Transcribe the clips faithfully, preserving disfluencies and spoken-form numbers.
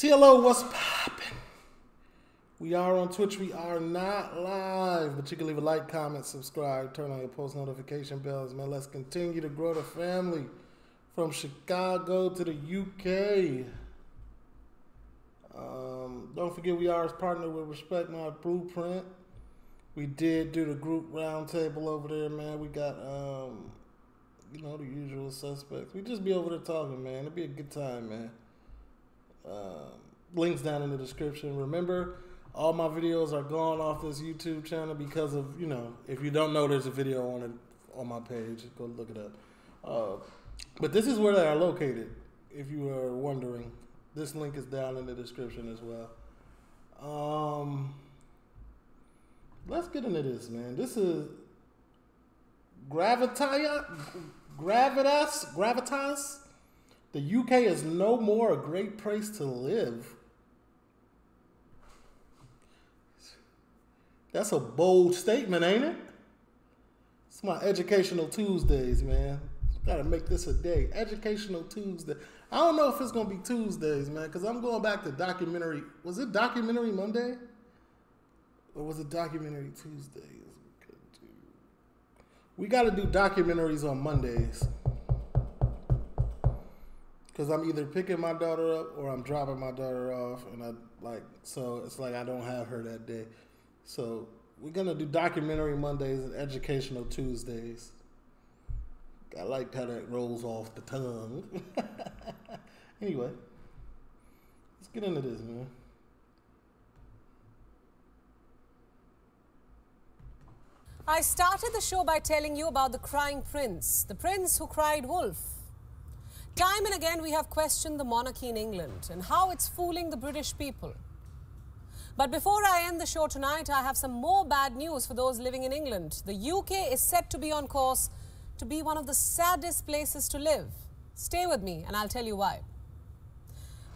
T L O, what's poppin'? We are on Twitch. We are not live, but you can leave a like, comment, subscribe, turn on your post notification bells. Man, let's continue to grow the family from Chicago to the U K. Um, don't forget we are partnered with Respect My Blueprint. We did do the group roundtable over there, man. We got, um, you know, the usual suspects. We just be over there talking, man. It'll be a good time, man. Um, links down in the description. Remember, all my videos are gone off this YouTube channel because of, you know, if you don't know, there's a video on it on my page. Go look it up. Uh, but this is where they are located, if you are wondering. This link is down in the description as well. Um, let's get into this, man. This is Gravitaya, Gravitas, Gravitas. The U K is no more a great place to live. That's a bold statement, ain't it? It's my Educational Tuesdays, man. Gotta make this a day. Educational Tuesday. I don't know if it's gonna be Tuesdays, man, because I'm going back to documentary. Was it Documentary Monday? Or was it Documentary Tuesdays? We gotta do documentaries on Mondays. Because I'm either picking my daughter up or I'm dropping my daughter off, and I like so it's like I don't have her that day. So we're gonna do Documentary Mondays and Educational Tuesdays. I like how that rolls off the tongue. Anyway, let's get into this, man. I started the show by telling you about the crying prince, the prince who cried wolf. Time and again, we have questioned the monarchy in England and how it's fooling the British people. But before I end the show tonight, I have some more bad news for those living in England. The U K is set to be on course to be one of the saddest places to live. Stay with me and I'll tell you why.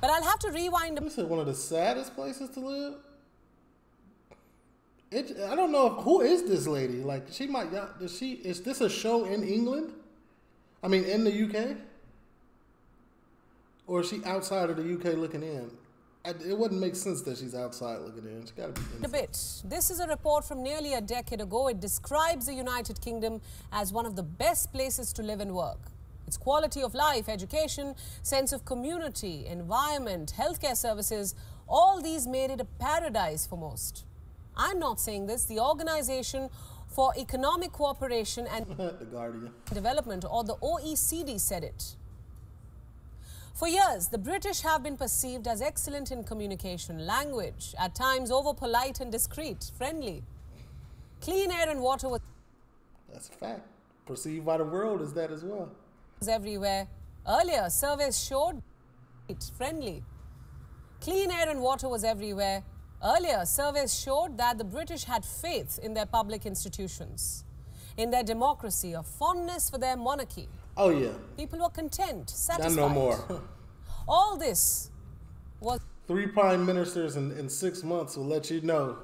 But I'll have to rewind. You said one of the saddest places to live? It, I don't know, if, who is this lady? Like, she might, does she, is this a show in England? I mean, in the U K? Or is she outside of the U K looking in? I, it wouldn't make sense that she's outside looking in. She's gotta be inside. A bit. This is a report from nearly a decade ago. It describes the United Kingdom as one of the best places to live and work. Its quality of life, education, sense of community, environment, healthcare services, all these made it a paradise for most. I'm not saying this. The Organization for Economic Cooperation and the Guardian. Development, or the O E C D, said it. For years, the British have been perceived as excellent in communication, language, at times over polite and discreet, friendly. Clean air and water was... That's a fact. Perceived by the world as that as well. ...was everywhere. Earlier, surveys showed... friendly. Clean air and water was everywhere. Earlier, surveys showed that the British had faith in their public institutions, in their democracy, a fondness for their monarchy. Oh, yeah. People were content, satisfied. Not no more. All this was... Three prime ministers in, in six months will let you know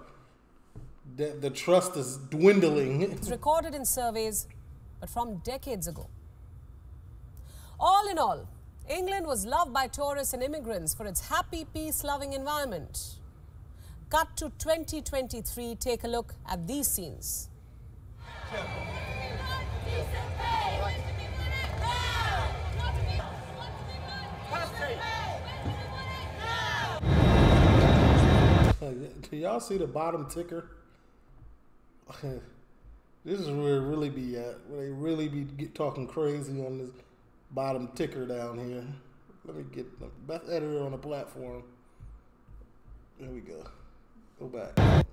that the trust is dwindling. It's recorded in surveys, but from decades ago. All in all, England was loved by tourists and immigrants for its happy, peace-loving environment. Cut to twenty twenty-three, take a look at these scenes. Do y'all see the bottom ticker? This is where it really be at. Where they really be get talking crazy on this bottom ticker down here. Let me get the best editor on the platform. There we go. Go back.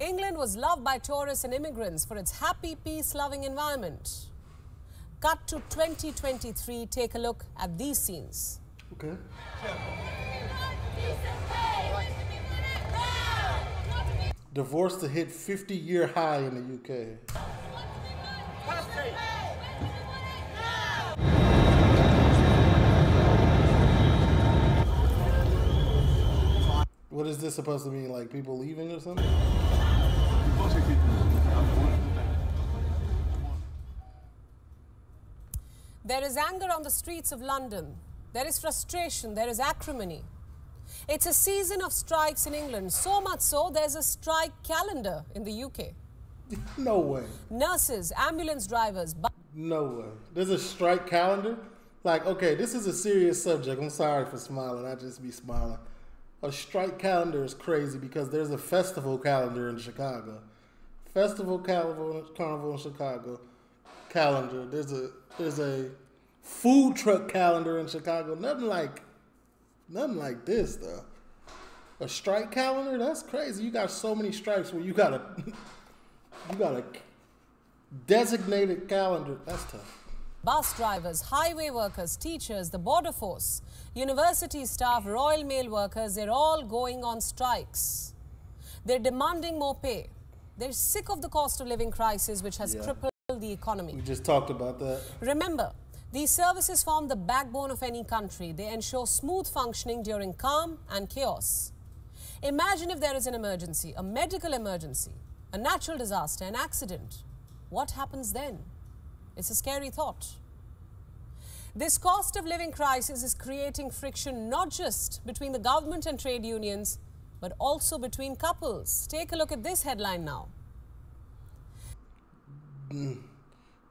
England was loved by tourists and immigrants for its happy, peace-loving environment. Cut to twenty twenty-three. Take a look at these scenes. Okay. Divorce to hit fifty-year high in the U K. What is this supposed to mean? Like people leaving or something? There is anger on the streets of London. There is frustration. There is acrimony. It's a season of strikes in England, so much so there's a strike calendar in the U K. No way. Nurses, ambulance drivers. No way. There's a strike calendar? Like, okay, this is a serious subject. I'm sorry for smiling. I just be smiling. A strike calendar is crazy because there's a festival calendar in Chicago. Festival carnival, carnival in Chicago calendar. There's a there's a food truck calendar in Chicago. Nothing like nothing like this though. A strike calendar? That's crazy. You got so many strikes where you got a you got a designated calendar. That's tough. Bus drivers, highway workers, teachers, the border force, university staff, Royal Mail workers, they're all going on strikes. They're demanding more pay. They're sick of the cost of living crisis, which has yeah. crippled the economy. We just talked about that. Remember, these services form the backbone of any country. They ensure smooth functioning during calm and chaos. Imagine if there is an emergency, a medical emergency, a natural disaster, an accident. What happens then? It's a scary thought. This cost of living crisis is creating friction not just between the government and trade unions, but also between couples. Take a look at this headline now. Mm.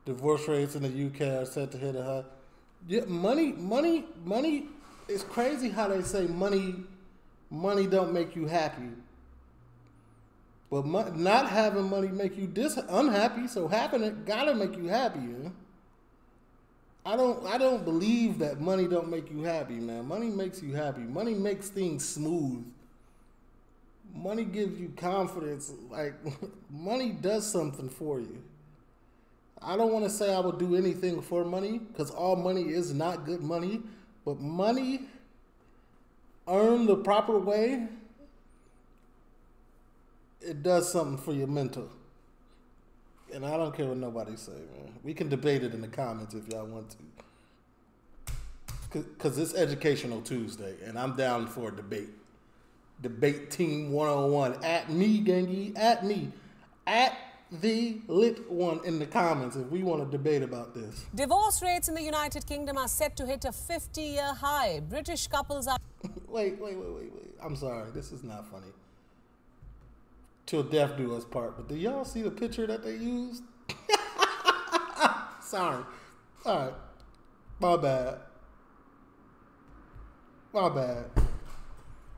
Divorce rates in the U K are said to hit a high. Yeah, money, money, money. It's crazy how they say money, money don't make you happy. But mo not having money make you dis unhappy, so having it gotta make you happier. I don't, I don't believe that money don't make you happy, man. Money makes you happy. Money makes things smooth. Money gives you confidence. Like, money does something for you. I don't want to say I would do anything for money, because all money is not good money. But money earned the proper way, it does something for your mental. And I don't care what nobody say, man. We can debate it in the comments if y'all want to. Because it's Educational Tuesday, and I'm down for a debate. Debate Team one oh one. At me, gangy. At me. At the lit one in the comments if we want to debate about this. Divorce rates in the United Kingdom are set to hit a fifty-year high. British couples are... wait, wait, wait, wait, wait. I'm sorry. This is not funny. Till death do us part. But do y'all see the picture that they used? Sorry. All right. My bad. My bad.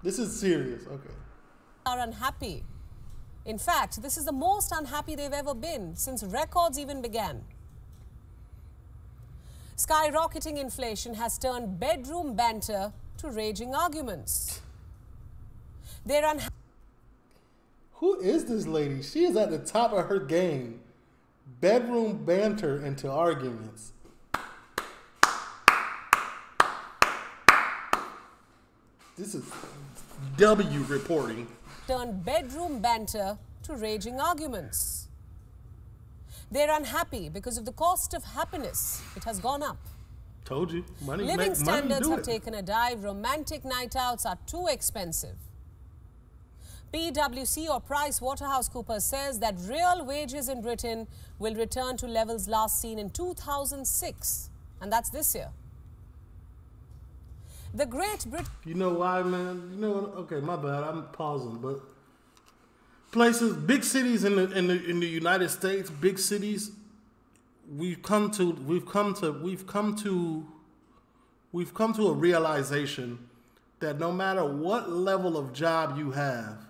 This is serious. Okay. Are unhappy. In fact, this is the most unhappy they've ever been since records even began. Skyrocketing inflation has turned bedroom banter to raging arguments. They're unhappy. Who is this lady? She is at the top of her game. Bedroom banter into arguments. This is W reporting. Turn bedroom banter to raging arguments. They're unhappy because of the cost of happiness. It has gone up. Told you. Money, living standards have taken a dive. Romantic night outs are too expensive. P W C or Price Waterhouse Cooper says that real wages in Britain will return to levels last seen in two thousand six, and that's this year. The Great Brit. You know why, man? You know what? Okay, my bad. I'm pausing, but places, big cities in the in the in the United States, big cities, we've come to we've come to we've come to we've come to a realization that no matter what level of job you have,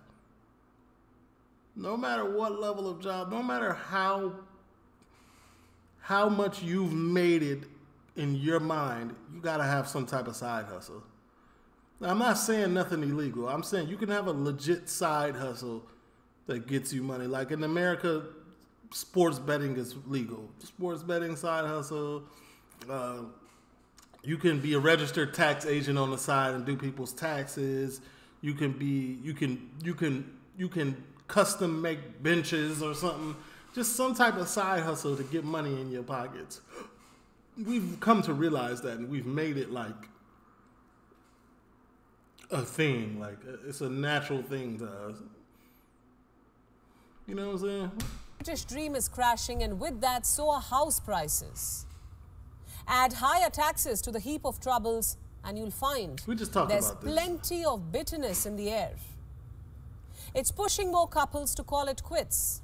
no matter what level of job, no matter how, how much you've made it in your mind, you gotta have some type of side hustle. Now, I'm not saying nothing illegal. I'm saying you can have a legit side hustle that gets you money. Like in America, sports betting is legal. Sports betting, side hustle, uh, you can be a registered tax agent on the side and do people's taxes. You can be, you can, you can, you can custom make benches or something. Just some type of side hustle to get money in your pockets. We've come to realize that, and we've made it like a thing. Like it's a natural thing to us. You know what I'm saying? British dream is crashing, and with that, so are house prices. Add higher taxes to the heap of troubles and you'll find we just talked there's about this. plenty of bitterness in the air. It's pushing more couples to call it quits.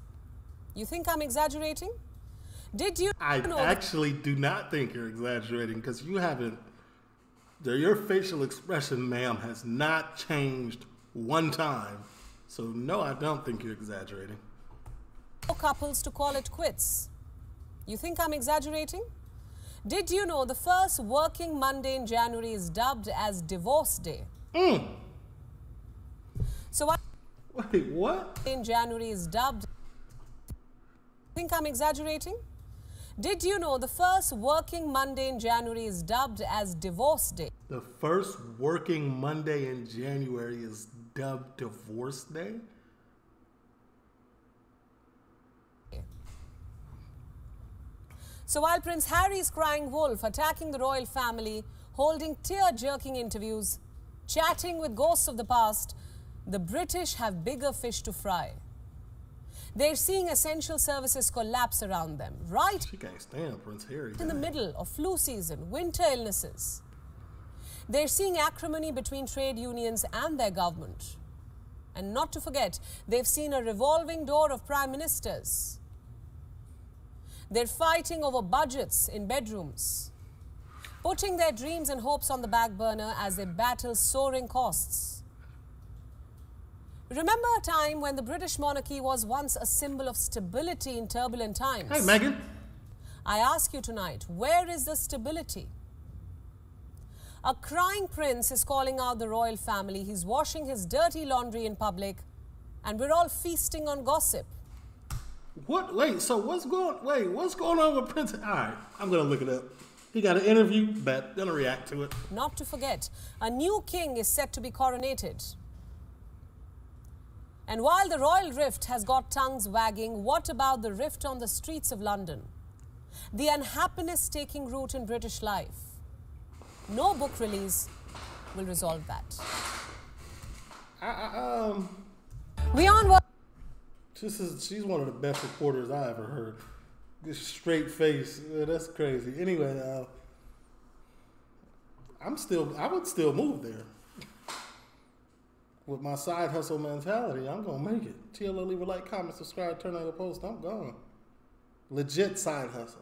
You think I'm exaggerating? Did you I know actually do not think you're exaggerating, because you haven't, your facial expression, ma'am, has not changed one time. So no, I don't think you're exaggerating. Couples to call it quits. You think I'm exaggerating? Did you know the first working Monday in January is dubbed as Divorce Day? Mm. So I Wait, what? In January is dubbed. Think I'm exaggerating? Did you know the first working Monday in January is dubbed as Divorce Day? The first working Monday in January is dubbed Divorce Day? So while Prince Harry is crying wolf, attacking the royal family, holding tear-jerking interviews, chatting with ghosts of the past, the British have bigger fish to fry. They're seeing essential services collapse around them, right? She can't stand Prince Harry. In the middle of flu season, winter illnesses. They're seeing acrimony between trade unions and their government. And not to forget, they've seen a revolving door of prime ministers. They're fighting over budgets in bedrooms, putting their dreams and hopes on the back burner as they battle soaring costs. Remember a time when the British monarchy was once a symbol of stability in turbulent times? Hey, Meghan. I ask you tonight, where is the stability? A crying prince is calling out the royal family. He's washing his dirty laundry in public, and we're all feasting on gossip. What? Wait, so what's going, wait, what's going on with Prince? All right, I'm going to look it up. He got an interview, bet. Going to react to it. Not to forget, a new king is set to be coronated. And while the royal rift has got tongues wagging, what about the rift on the streets of London? The unhappiness taking root in British life. No book release will resolve that. I, I, um... WION was... This is, she's one of the best reporters I ever heard. This straight face, that's crazy. Anyway, uh, I'm still, I would still move there. With my side hustle mentality, I'm gonna make it. T L L, leave a like, comment, subscribe, turn on your post. I'm gone. Legit side hustle.